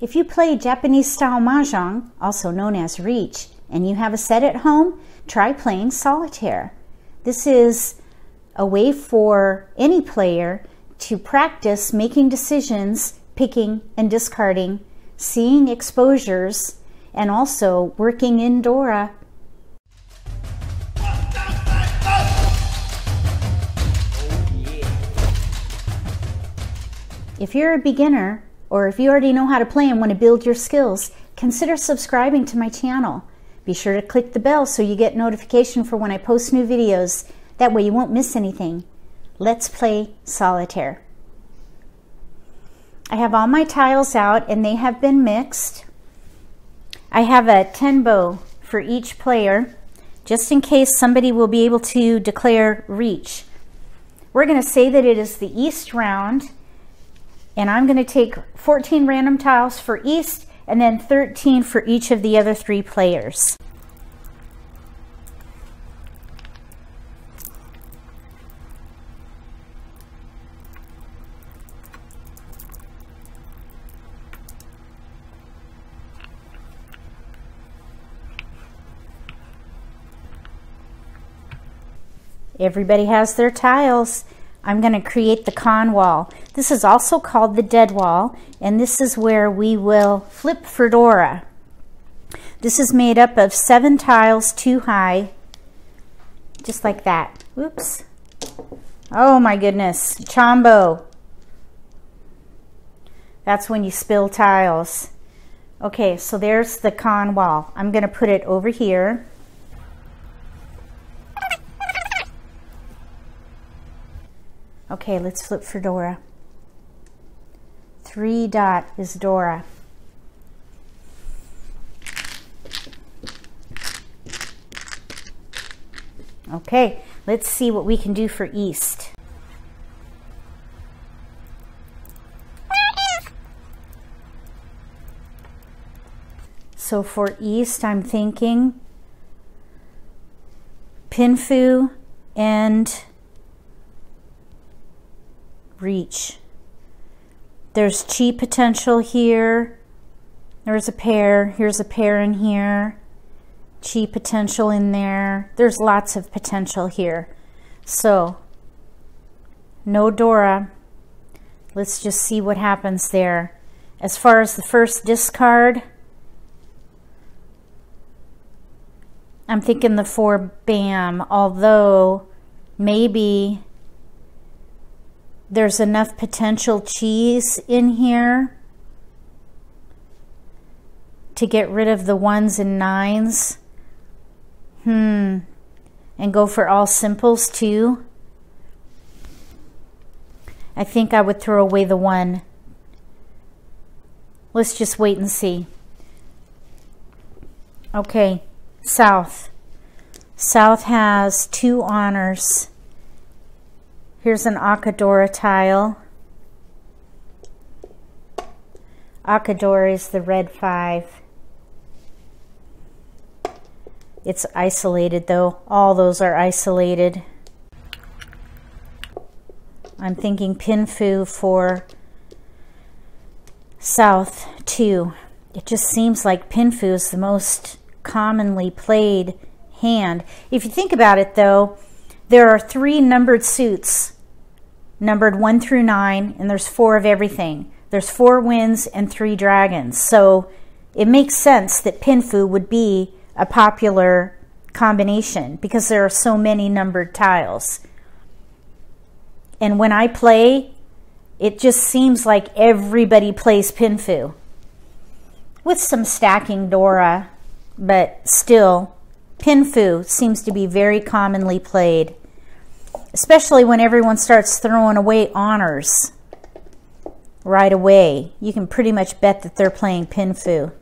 If you play Japanese-style Mahjong, also known as Riichi, and you have a set at home, try playing solitaire. This is a way for any player to practice making decisions, picking and discarding, seeing exposures, and also working in Dora. If you're a beginner, or if you already know how to play and want to build your skills, consider subscribing to my channel. Be sure to click the bell so you get notification for when I post new videos. That way you won't miss anything. Let's play solitaire. I have all my tiles out and they have been mixed. I have a tenbo for each player, just in case somebody will be able to declare reach. We're going to say that it is the east round, and I'm going to take 14 random tiles for east and then 13 for each of the other three players. Everybody has their tiles. I'm going to create the con wall. This is also called the dead wall, and this is where we will flip for Dora. This is made up of 7 tiles, 2 high, just like that. Oops. Oh my goodness, Chombo. That's when you spill tiles. Okay, so there's the con wall. I'm going to put it over here. Okay, let's flip for Dora. 3 dot is Dora. Okay, let's see what we can do for east. So for east, I'm thinking Pinfu and Reach. There's Chi potential here. There's a pair. Here's a pair in here. Chi potential in there. There's lots of potential here. So, no Dora. Let's just see what happens there. As far as the first discard, I'm thinking the 4 bam, although maybe there's enough potential cheese in here to get rid of the 1s and 9s. And go for all simples too. I think I would throw away the 1. Let's just wait and see. Okay, South. South has 2 honors. Here's an Akadora tile. Akadora is the red 5. It's isolated though. All those are isolated. I'm thinking Pinfu for South 2. It just seems like Pinfu is the most commonly played hand. If you think about it though, there are 3 numbered suits, numbered 1 through 9, and there's 4 of everything. There's 4 winds and 3 dragons. So it makes sense that Pinfu would be a popular combination because there are so many numbered tiles. And when I play, it just seems like everybody plays Pinfu with some stacking Dora, but still Pinfu seems to be very commonly played, especially when everyone starts throwing away honors right away. You can pretty much bet that they're playing Pinfu.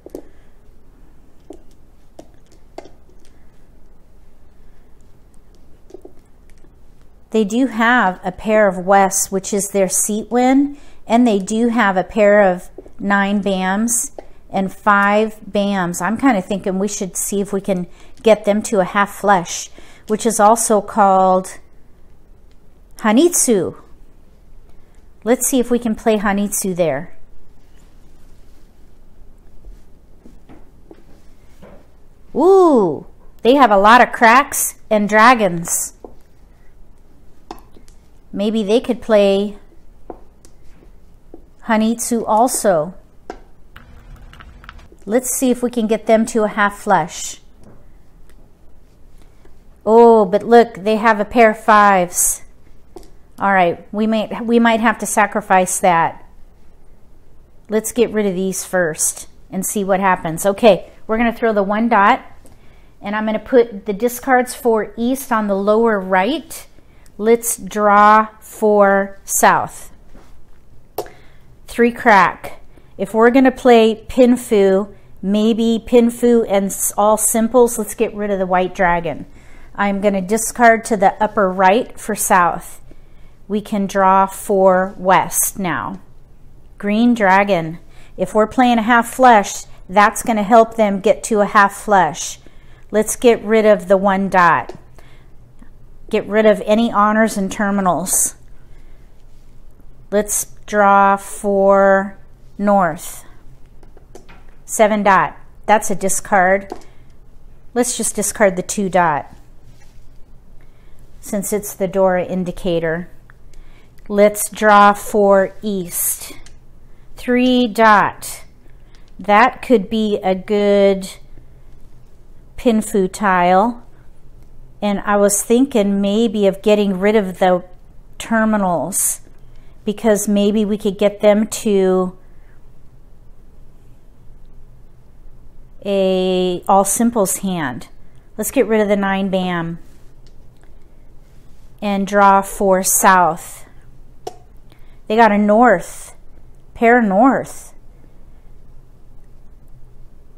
They do have a pair of Wests, which is their seat win, and they do have a pair of 9 bams and 5 bams. I'm kind of thinking we should see if we can get them to a half flush, which is also called Hanitsu. Let's see if we can play Hanitsu there. Ooh, they have a lot of cracks and dragons. Maybe they could play Hanitsu also. Let's see if we can get them to a half flush. Oh, but look, they have a pair of fives. All right, we might have to sacrifice that. Let's get rid of these first and see what happens. Okay, we're gonna throw the one dot, and I'm gonna put the discards for east on the lower right. Let's draw for south. Three crack. If we're gonna play Pinfu, maybe Pinfu and all simples, let's get rid of the white dragon. I'm going to discard to the upper right for south. We can draw for west now. Green dragon. If we're playing a half flush, that's going to help them get to a half flush. Let's get rid of the one dot. Get rid of any honors and terminals. Let's draw for north. Seven dot. That's a discard. Let's just discard the two dot, since it's the Dora indicator. Let's draw for east. Three dot. That could be a good Pinfu tile. And I was thinking maybe of getting rid of the terminals, because maybe we could get them to a all simples hand. Let's get rid of the nine bam and draw for south. They got a north, pair north.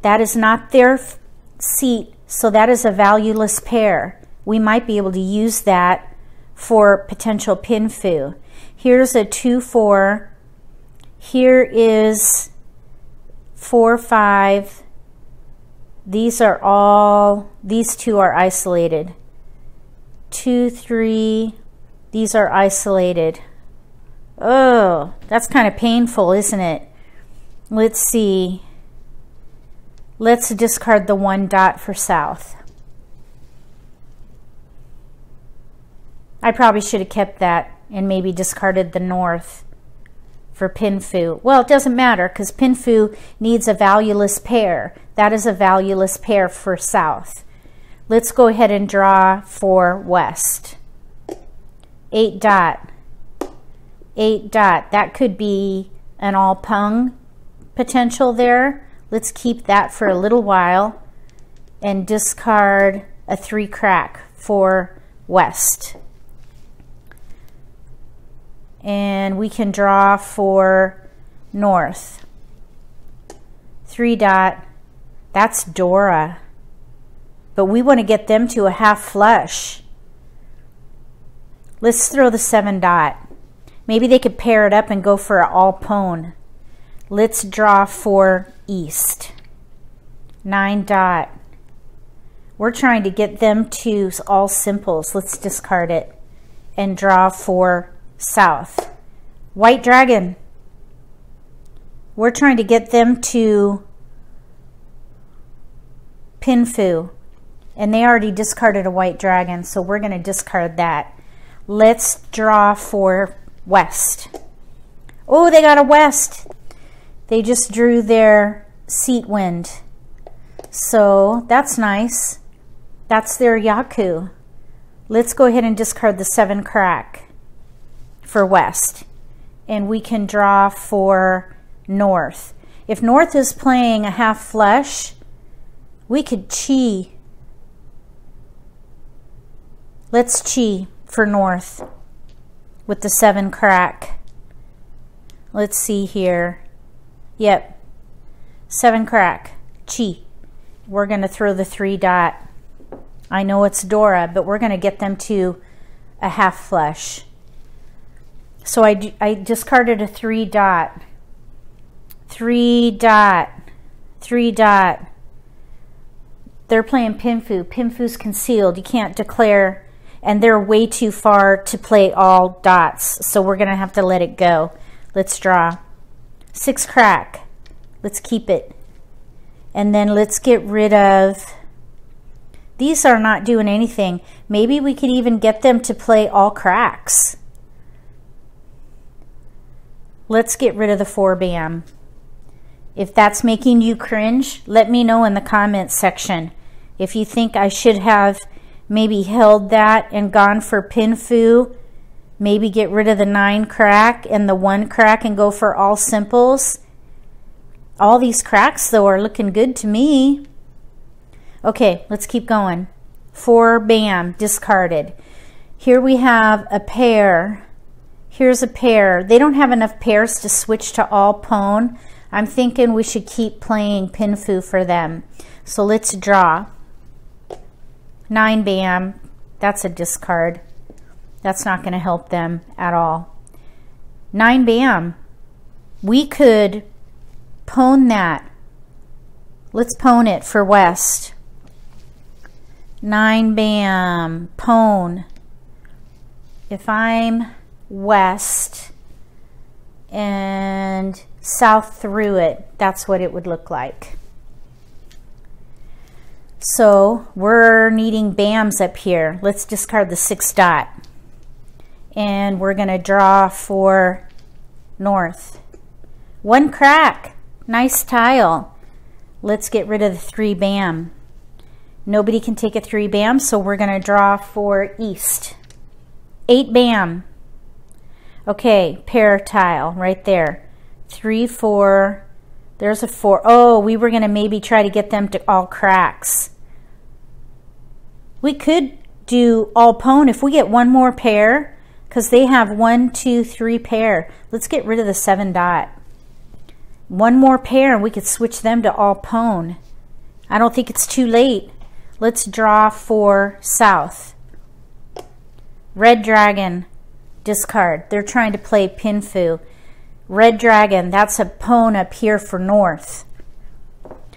That is not their seat, so that is a valueless pair. We might be able to use that for potential Pinfu. Here's a 2-4. Here is 4-5. These are all, these two are isolated. 2-3, these are isolated. Oh, that's kind of painful, isn't it? Let's see. Let's discard the one dot for south. I probably should have kept that and maybe discarded the north for Pinfu. Well, it doesn't matter, because Pinfu needs a valueless pair. That is a valueless pair for south. Let's go ahead and draw for west. Eight dot. Eight dot. That could be an all Pung potential there. Let's keep that for a little while and discard a three crack for west. And we can draw for north. Three dot. That's Dora. But we want to get them to a half flush. Let's throw the seven dot. Maybe they could pair it up and go for an all Pon. Let's draw for east. Nine dot. We're trying to get them to all simples. Let's discard it and draw for south. White dragon. We're trying to get them to Pinfu. And they already discarded a white dragon, so we're going to discard that. Let's draw for west. Oh, they got a west. They just drew their seat wind. So that's nice. That's their Yaku. Let's go ahead and discard the seven crack for west. And we can draw for north. If north is playing a half flush, we could chi. Let's chi for north with the seven crack. Let's see here. Yep. Seven crack. Chi. We're going to throw the three dot. I know it's Dora, but we're going to get them to a half flush. So I discarded a three dot. Three dot. Three dot. They're playing Pinfu. Pinfu's concealed. You can't declare. And they're way too far to play all dots, so we're going to have to let it go. Let's draw. Six crack. Let's keep it. And then let's get rid of These are not doing anything. Maybe we could even get them to play all cracks. Let's get rid of the 4-bam. If that's making you cringe, let me know in the comments section. If you think I should have maybe held that and gone for Pinfu, maybe get rid of the 9 crack and the 1 crack and go for all simples. All these cracks, though, are looking good to me. Okay, let's keep going. 4-bam, discarded. Here we have a pair. Here's a pair. They don't have enough pairs to switch to all Pon. I'm thinking we should keep playing Pinfu for them. So let's draw. 9-bam. That's a discard. That's not going to help them at all. 9-bam. We could Pon that. Let's Pon it for West. 9-bam. Pon. If I'm West and South through it, that's what it would look like. So we're needing bams up here. Let's discard the 6 dot. And we're going to draw for North. 1 crack. Nice tile. Let's get rid of the 3-bam. Nobody can take a 3-bam, so we're going to draw for East. 8-bam. Okay, pair tile right there. 3, 4. There's a 4. Oh, we were going to maybe try to get them to all cracks. We could do all Pon if we get one more pair, because they have 1, 2, 3 pair. Let's get rid of the 7 dot. One more pair and we could switch them to all Pon. I don't think it's too late. Let's draw for South. Red dragon, discard. They're trying to play Pinfu. Red dragon, that's a Pon up here for North.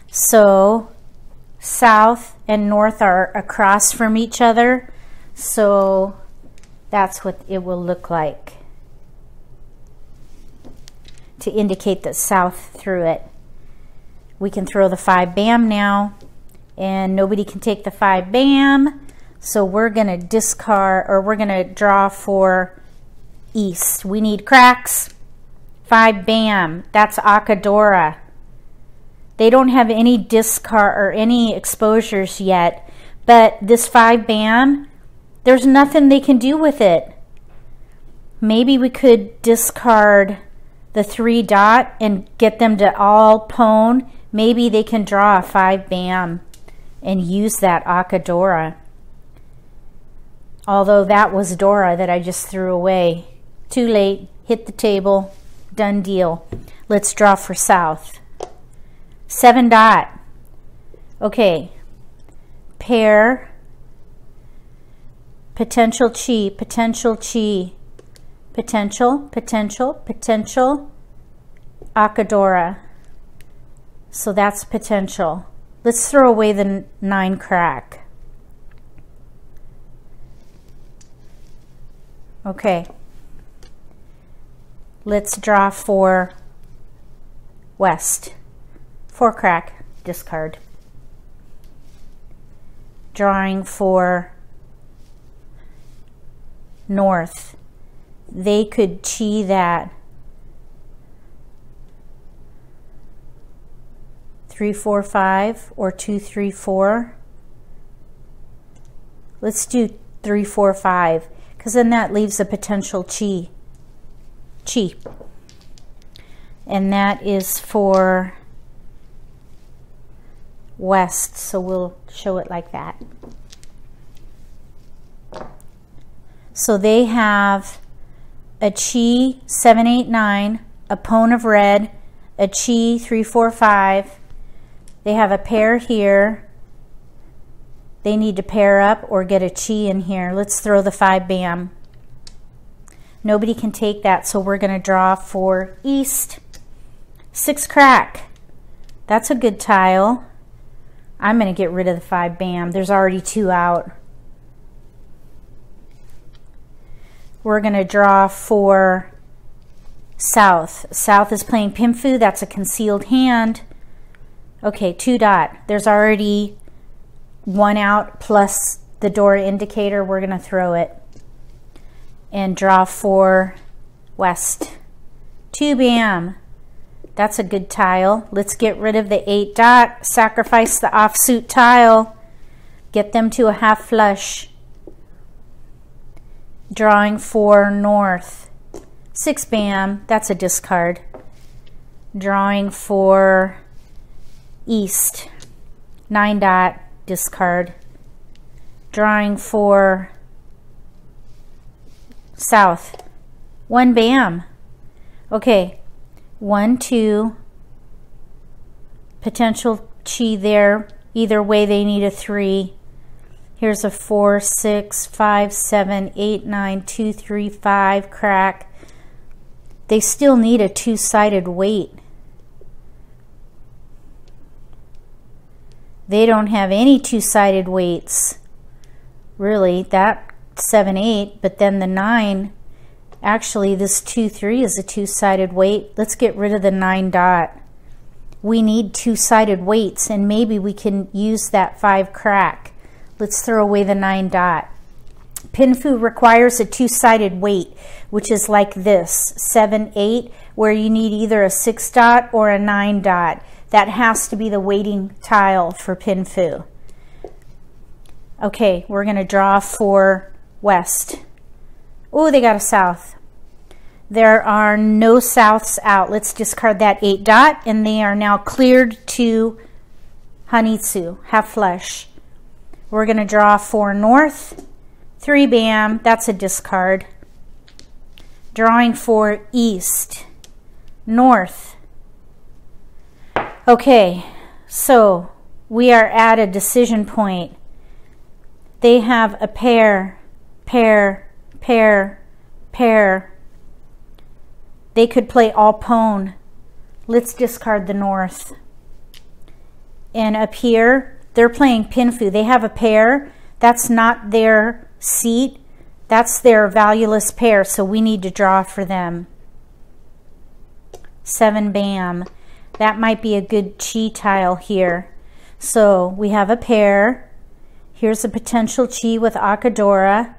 So South and North are across from each other. So that's what it will look like to indicate that South through it. We can throw the 5-bam now, and nobody can take the 5-bam. So we're gonna discard, or we're gonna draw for East. We need cracks. 5-bam, that's Akadora. They don't have any discard or any exposures yet, but this 5-bam, there's nothing they can do with it. Maybe we could discard the 3 dot and get them to all Pon. Maybe they can draw a 5-bam and use that Akadora. Although that was Dora that I just threw away. Too late, hit the table. Done deal. Let's draw for South. 7 dot. Okay. Pair. Potential chi. Potential chi. Potential. Potential. Potential. Akadora. So that's potential. Let's throw away the 9 crack. Okay. Let's draw for West. 4 crack, discard. Drawing for North. They could chi that. 3, 4, 5 or 2, 3, 4. Let's do 3, 4, 5, because then that leaves a potential chi. Chi. And that is for West, so we'll show it like that. So they have a chi 7, 8, 9, a Pon of red, a chi 3, 4, 5. They have a pair here. They need to pair up or get a chi in here. Let's throw the 5-bam. Nobody can take that, so we're going to draw for East. 6 crack. That's a good tile. I'm going to get rid of the 5-bam. There's already 2 out. We're going to draw for South. South is playing Pinfu. That's a concealed hand. Okay, 2 dot. There's already one out plus the Dora indicator, we're going to throw it and draw 4 west. 2 bam. That's a good tile. Let's get rid of the 8 dot, sacrifice the offsuit tile, get them to a half flush. Drawing 4 north. 6 bam. That's a discard. Drawing 4 east. 9 dot, discard. Drawing 4 south. 1 bam. Okay, 1, 2, potential chi there. Either way, they need a 3. Here's a 4, 6, 5, 7, 8, 9, 2, 3, 5 crack. They still need a 2-sided weight. They don't have any 2-sided weights. Really, that 7, 8, but then the 9. Actually, this 2, 3 is a 2-sided weight. Let's get rid of the 9 dot. We need 2-sided weights, and maybe we can use that 5 crack. Let's throw away the 9 dot. Pinfu requires a 2-sided weight, which is like this, 7, 8, where you need either a 6 dot or a 9 dot. That has to be the weighting tile for Pinfu. Okay, we're going to draw 4 west. Oh, they got a south. There are no souths out. Let's discard that 8 dot, and they are now cleared to Hanitsu, half flush. We're going to draw 4 north. 3 bam, that's a discard. Drawing 4 east, north. Okay, so we are at a decision point. They have a pair, pair, pair, pair. They could play all pone. Let's discard the north. And up here, they're playing Pinfu. They have a pair. That's not their seat. That's their valueless pair, so we need to draw for them. 7 bam. That might be a good chi tile here. So we have a pair. Here's a potential chi with Akadora.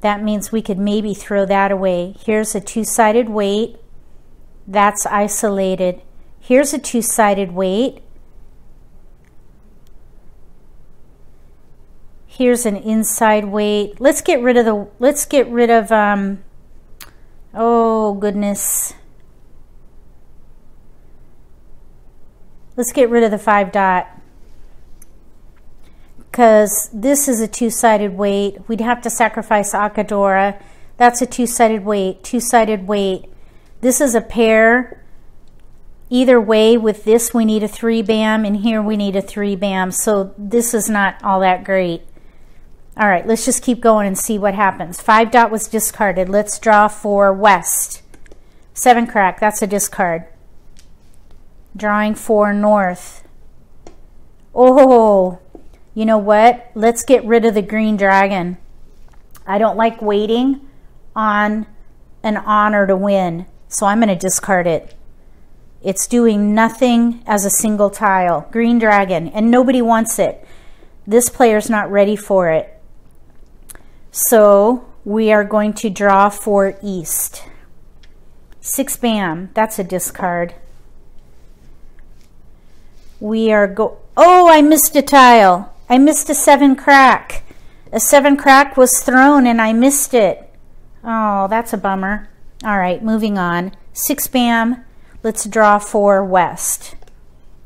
That means we could maybe throw that away. Here's a 2-sided weight. That's isolated. Here's a 2-sided weight. Here's an inside weight. Let's get rid of the. Let's get rid of. Oh goodness. Let's get rid of the 5 dot. Because this is a 2-sided weight. We'd have to sacrifice Akadora. That's a 2-sided weight, 2-sided weight. This is a pair. Either way, with this we need a 3 bam, and here we need a 3 bam. So this is not all that great. All right, let's just keep going and see what happens. 5 dot was discarded. Let's draw 4 west. 7 crack, that's a discard. Drawing 4 north. Oh, you know what? Let's get rid of the green dragon. I don't like waiting on an honor to win, so I'm going to discard it. It's doing nothing as a single tile. Green dragon, and nobody wants it. This player's not ready for it. So we are going to draw 4 east. 6 bam, that's a discard. We are oh, I missed a tile. I missed a 7 crack. A 7 crack was thrown and I missed it. Oh, that's a bummer. All right, moving on. 6 bam. Let's draw 4 west.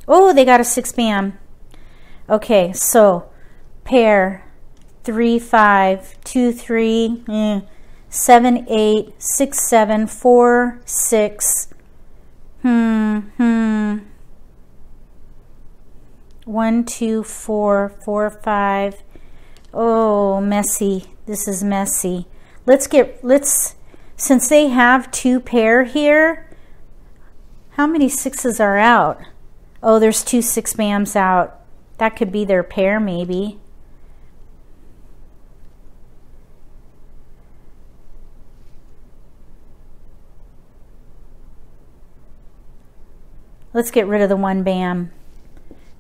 Oh, they got a 6 bam. Okay, so pair 3, 5, 2, 3, 7, 8, 6, 7, 4, 6. 1, 2, 4, 4, 5. Oh, messy. This is messy. Let's since they have 2 pair here. How many 6s are out? Oh, there's 2 6 bams out. That could be their pair maybe. Let's get rid of the 1 bam.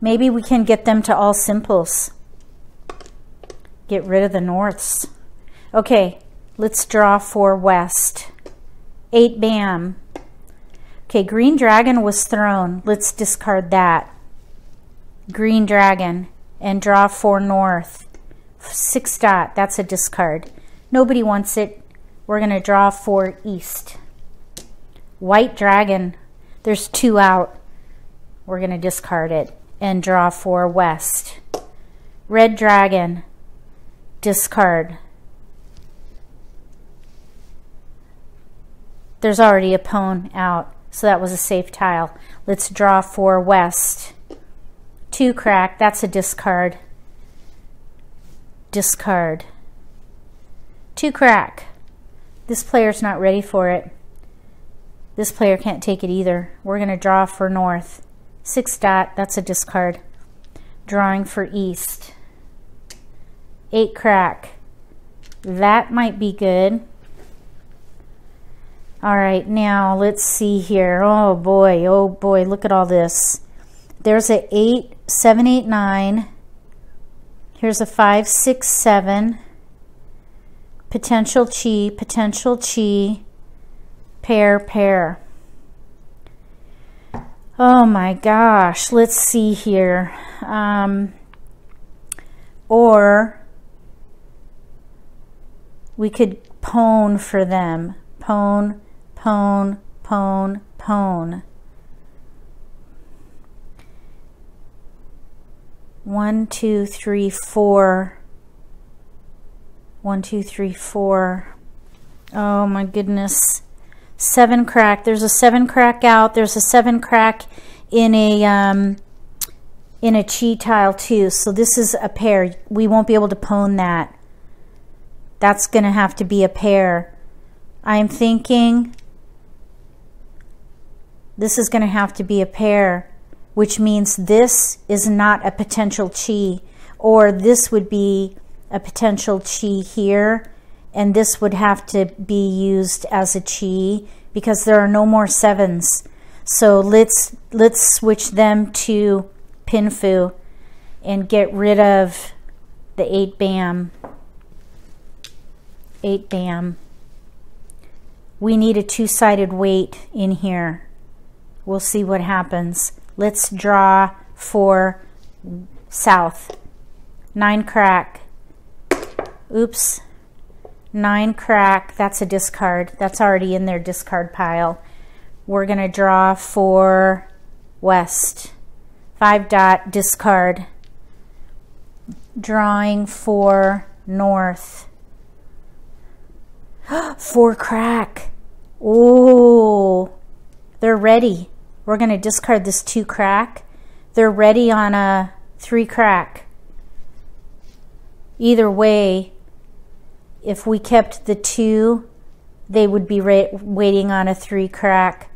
Maybe we can get them to all simples. Get rid of the norths. Okay, let's draw for west. 8 bam. Okay, green dragon was thrown. Let's discard that. Green dragon and draw for north. 6 dot, that's a discard. Nobody wants it. We're gonna draw for east. White dragon, there's 2 out. We're gonna discard it and draw for west. Red dragon, discard. There's already a pawn out, so that was a safe tile. Let's draw for west. 2 crack, that's a discard. Discard. 2 crack. This player's not ready for it. This player can't take it either. We're gonna draw for north. 6 dot, that's a discard. Drawing for east. 8 crack. That might be good. All right, now let's see here. Oh boy, look at all this. There's a 8, 7, 8, 9. Here's a 5, 6, 7. Potential chi, pair, pair. Oh my gosh, let's see here. Or we could pone for them. Pone, pone, pone, pone. 1, 2, 3, 4. 1, 2, 3, 4. Oh my goodness. 7 crack. There's a 7 crack out. There's a 7 crack in a chi tile too. So this is a pair. We won't be able to pone that. That's gonna have to be a pair. I'm thinking this is going to have to be a pair, which means this is not a potential chi, or this would be a potential chi here, and this would have to be used as a chi because there are no more 7s. So let's switch them to Pinfu and get rid of the 8 bam. 8 bam. We need a 2-sided weight in here. We'll see what happens. Let's draw for south. 9 crack. Oops. 9 crack. That's a discard. That's already in their discard pile. We're going to draw for west. 5 dot. Discard. Drawing for north. 4 crack. Oh, they're ready. We're going to discard this 2 crack. They're ready on a 3 crack. Either way, if we kept the 2, they would be waiting on a 3 crack.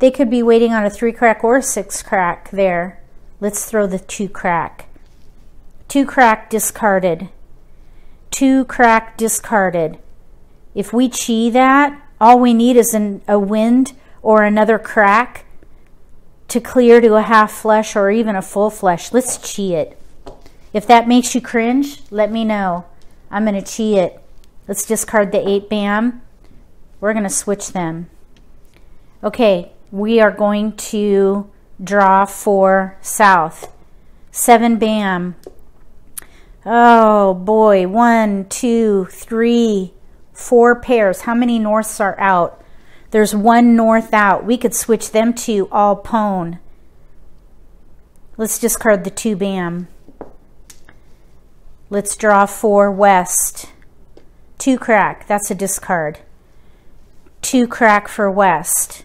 They could be waiting on a 3 crack or a 6 crack there. Let's throw the 2 crack. 2 crack discarded. 2 crack discarded. If we chi that, all we need is a wind or another crack to clear to a half flush or even a full flush. Let's chi it. If that makes you cringe, let me know. I'm going to chi it. Let's discard the 8 bam. We're going to switch them. Okay, we are going to draw for south. 7 bam. Oh boy, 1, 2, 3. 4 pairs. How many norths are out? There's 1 north out. We could switch them to all pone. Let's discard the 2 bam. Let's draw 4 west. 2 crack. That's a discard. 2 crack for west.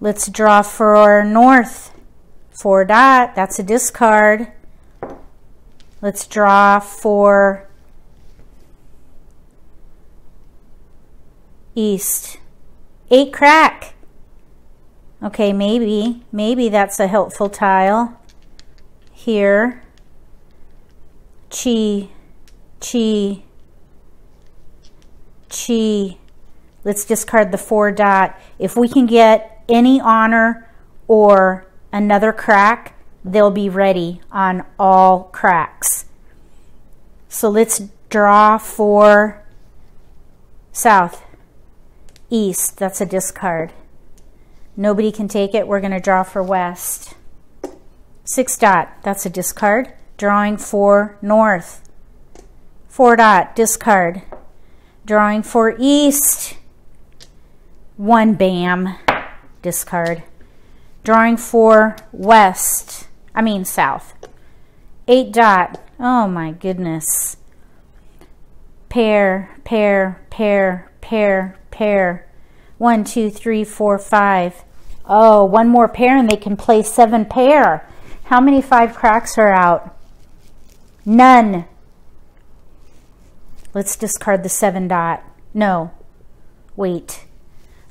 Let's draw for north. 4 dot. That's a discard. Let's draw for east. 8 crack. Okay, maybe that's a helpful tile here. Chi, chi, chi. Let's discard the 4 dot. If we can get any honor or another crack, they'll be ready on all cracks. So let's draw for south, east. That's a discard. Nobody can take it. We're going to draw for west. 6 dot. That's a discard. Drawing for north. 4 dot. Discard. Drawing for east. 1 bam. Discard. Drawing for west. I mean south. 8 dot. Oh my goodness. Pair, pair, pair, pair, pair. 1, 2, 3, 4, 5. Oh, one more pair and they can play 7 pair. How many 5 cracks are out? None. Let's discard the 7 dot. No, wait.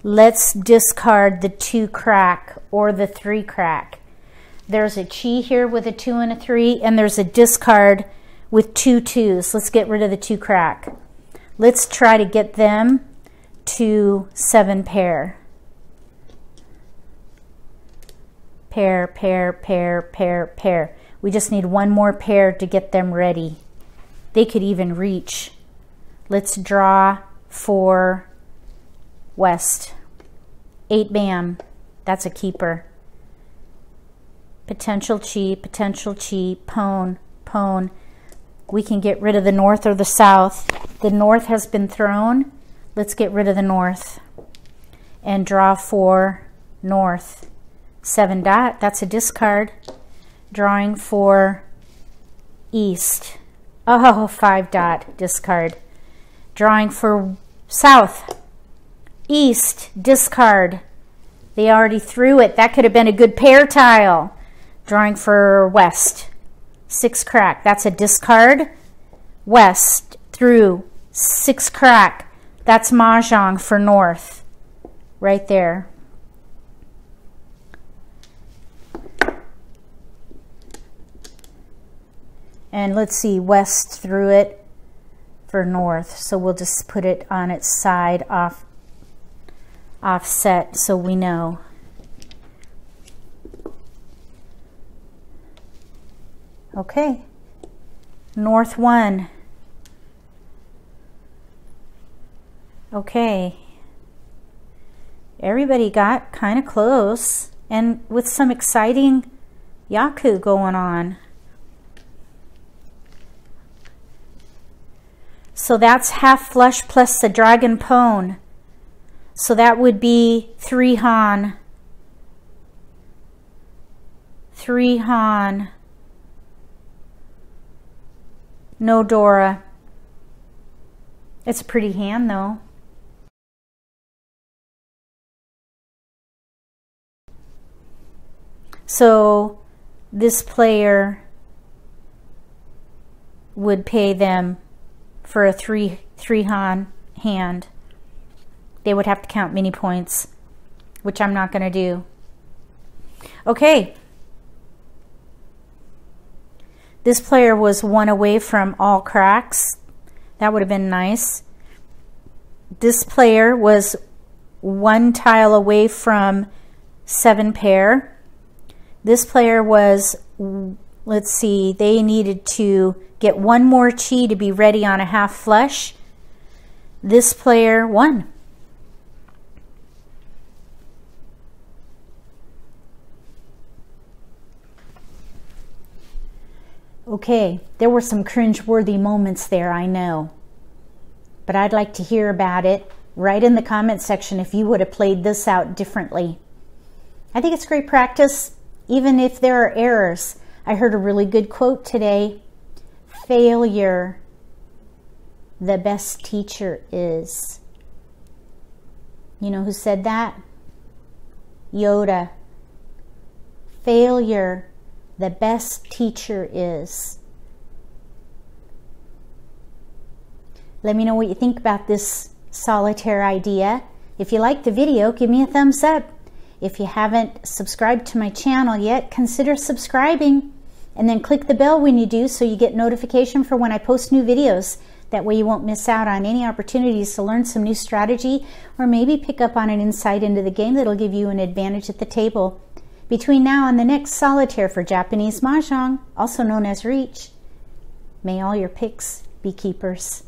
Let's discard the 2 crack or the 3 crack. There's a chi here with a 2 and a 3, and there's a discard with 2 2s. Let's get rid of the 2 crack. Let's try to get them to 7 pair. Pair, pair, pair, pair, pair. We just need one more pair to get them ready. They could even reach. Let's draw for west. 8 bam. That's a keeper. Potential chi, potential chi, pon, pon. We can get rid of the north or the south. The north has been thrown. Let's get rid of the north and draw for north. 7 dot. That's a discard. Drawing for east. Oh, 5 dot. Discard. Drawing for south. East, discard. They already threw it. That could have been a good pair tile. Drawing for west. 6 crack. That's a discard. West, through. 6 crack. That's mahjong for north. Right there. And let's see, west through it for north. So we'll just put it on its side off. Offset, so we know. Okay, north 1. Okay, everybody got kind of close, and with some exciting Yaku going on. So that's half flush plus the dragon pone. So that would be 3 han. 3 han. No Dora. It's a pretty hand though. So this player would pay them for a 3 han hand. They would have to count mini points, which I'm not going to do. Okay. This player was 1 away from all cracks. That would have been nice. This player was 1 tile away from 7 pair. This player was, let's see, they needed to get 1 more chi to be ready on a half flush. This player won. Okay, there were some cringe-worthy moments there, I know. But I'd like to hear about it. Write in the comment section if you would have played this out differently. I think it's great practice, even if there are errors. I heard a really good quote today. Failure, the best teacher is. You know who said that? Yoda. Failure, the best teacher is. Let me know what you think about this solitaire idea. If you liked the video, give me a thumbs up. If you haven't subscribed to my channel yet, consider subscribing. And then click the bell when you do so you get notification for when I post new videos. That way you won't miss out on any opportunities to learn some new strategy or maybe pick up on an insight into the game that'll give you an advantage at the table. between now and the next solitaire for Japanese Mahjong, also known as Riichi. May all your picks be keepers.